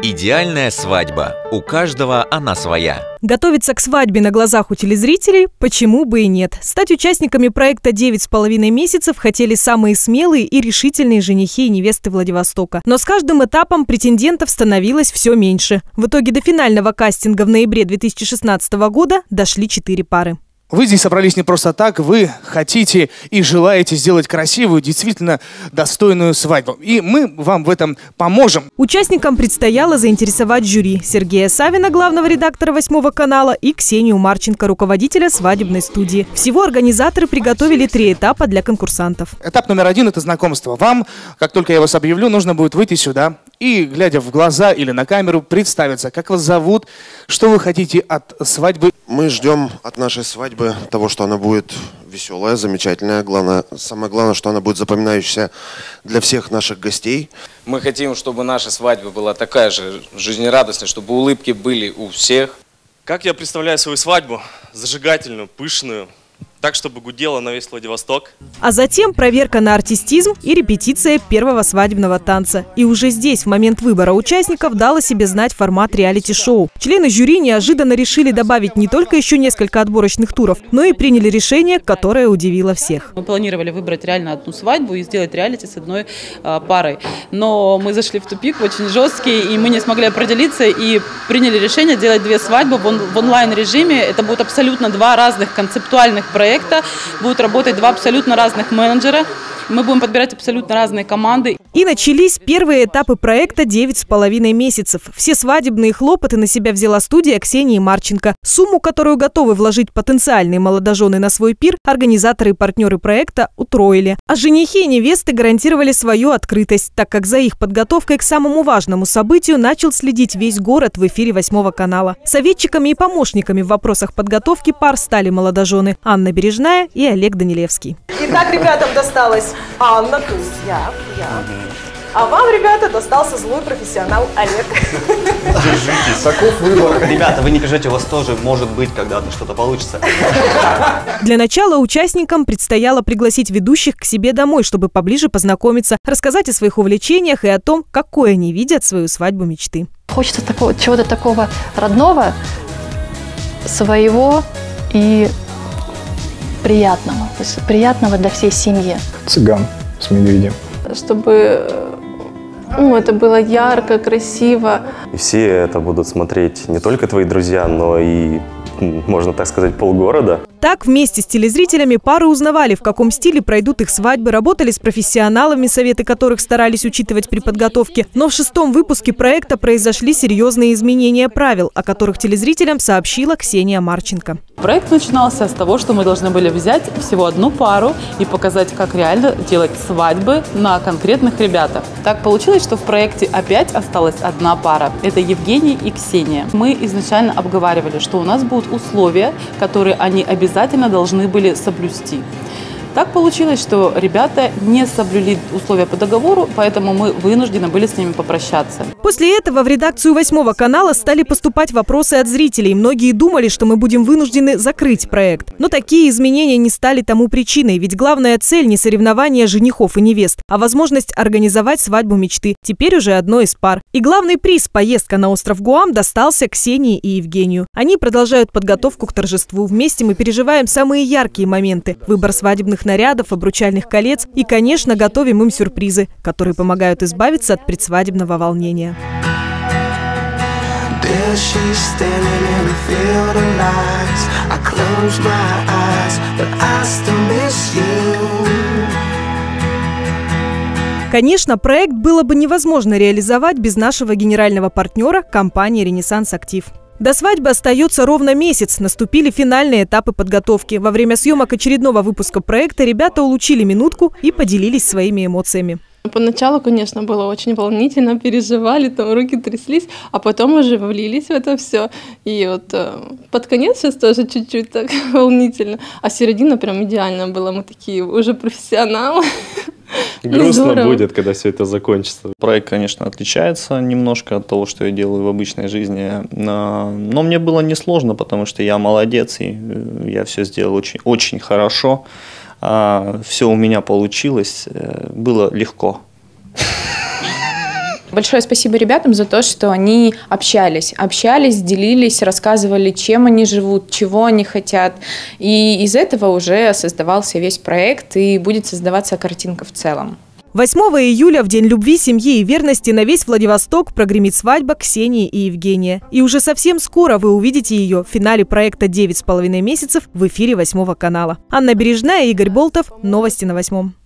Идеальная свадьба. У каждого она своя. Готовиться к свадьбе на глазах у телезрителей? Почему бы и нет? Стать участниками проекта «9,5 месяцев» хотели самые смелые и решительные женихи и невесты Владивостока. Но с каждым этапом претендентов становилось все меньше. В итоге до финального кастинга в ноябре 2016 года дошли 4 пары. Вы здесь собрались не просто так, вы хотите и желаете сделать красивую, действительно достойную свадьбу. И мы вам в этом поможем. Участникам предстояло заинтересовать жюри Сергея Савина, главного редактора «Восьмого канала», и Ксению Марченко, руководителя свадебной студии. Всего организаторы приготовили 3 этапа для конкурсантов. Этап номер 1 – это знакомство. Вам, как только я вас объявлю, нужно будет выйти сюда и, глядя в глаза или на камеру, представиться, как вас зовут, что вы хотите от свадьбы. Мы ждем от нашей свадьбы того, что она будет веселая, замечательная. Главное, самое главное, что она будет запоминающаяся для всех наших гостей. Мы хотим, чтобы наша свадьба была такая же жизнерадостная, чтобы улыбки были у всех. Как я представляю свою свадьбу? Зажигательную, пышную. Так, чтобы гудело на весь Владивосток. А затем проверка на артистизм и репетиция первого свадебного танца. И уже здесь, в момент выбора участников, дал о себе знать формат реалити-шоу. Члены жюри неожиданно решили добавить не только еще несколько отборочных туров, но и приняли решение, которое удивило всех. Мы планировали выбрать реально одну свадьбу и сделать реалити с одной парой. Но мы зашли в тупик очень жесткий, и мы не смогли определиться, и приняли решение делать 2 свадьбы в онлайн-режиме. Это будут абсолютно 2 разных концептуальных проекта. Будут работать 2 абсолютно разных менеджера. Мы будем подбирать абсолютно разные команды. И начались первые этапы проекта «9,5 месяцев». Все свадебные хлопоты на себя взяла студия Ксении Марченко. Сумму, которую готовы вложить потенциальные молодожены на свой пир, организаторы и партнеры проекта утроили. А женихи и невесты гарантировали свою открытость, так как за их подготовкой к самому важному событию начал следить весь город в эфире «Восьмого канала». Советчиками и помощниками в вопросах подготовки пар стали молодожены Анна Бережная и Олег Данилевский. Итак, ребятам досталось... Анна, то есть я. А вам, ребята, достался злой профессионал Олег. Держитесь, таков выбор. Ребята, вы не переживайте, у вас тоже может быть когда-то что-то получится. Для начала участникам предстояло пригласить ведущих к себе домой, чтобы поближе познакомиться, рассказать о своих увлечениях и о том, какой они видят свою свадьбу мечты. Хочется чего-то такого родного, своего и... приятного, то есть приятного для всей семьи. Цыган с медведем. Чтобы это было ярко, красиво. И все это будут смотреть не только твои друзья, но и, можно так сказать, полгорода. Так вместе с телезрителями пары узнавали, в каком стиле пройдут их свадьбы, работали с профессионалами, советы которых старались учитывать при подготовке. Но в 6-м выпуске проекта произошли серьезные изменения правил, о которых телезрителям сообщила Ксения Марченко. Проект начинался с того, что мы должны были взять всего 1 пару и показать, как реально делать свадьбы на конкретных ребятах. Так получилось, что в проекте опять осталась 1 пара. Это Евгений и Ксения. Мы изначально обговаривали, что у нас будут условия, которые они обязательно должны были соблюсти. Так получилось, что ребята не соблюли условия по договору, поэтому мы вынуждены были с ними попрощаться. После этого в редакцию «Восьмого канала» стали поступать вопросы от зрителей. Многие думали, что мы будем вынуждены закрыть проект. Но такие изменения не стали тому причиной, ведь главная цель не соревнования женихов и невест, а возможность организовать свадьбу мечты. Теперь уже одной из пар. И главный приз – поездка на остров Гуам – достался Ксении и Евгению. Они продолжают подготовку к торжеству. Вместе мы переживаем самые яркие моменты – выбор свадебных нарядов, обручальных колец и, конечно, готовим им сюрпризы, которые помогают избавиться от предсвадебного волнения. Конечно, проект было бы невозможно реализовать без нашего генерального партнера компании «Ренессанс Актив». До свадьбы остается ровно месяц. Наступили финальные этапы подготовки. Во время съемок очередного выпуска проекта ребята улучили минутку и поделились своими эмоциями. Поначалу, конечно, было очень волнительно, переживали, там руки тряслись, а потом уже влились в это все. И вот под конец сейчас тоже чуть-чуть так волнительно, а середина прям идеально была. Мы такие уже профессионалы. Грустно будет, когда все это закончится. Проект, конечно, отличается немножко от того, что я делаю в обычной жизни, но мне было несложно, потому что я молодец, и я все сделал очень, очень хорошо. Все у меня получилось, было легко. В Большое спасибо ребятам за то, что они общались, делились, рассказывали, чем они живут, чего они хотят. И из этого уже создавался весь проект и будет создаваться картинка в целом. 8 июля, в День любви, семьи и верности, на весь Владивосток прогремит свадьба Ксении и Евгения. И уже совсем скоро вы увидите ее в финале проекта «9,5 месяцев» в эфире 8 канала. Анна Бережная, Игорь Болтов. Новости на 8.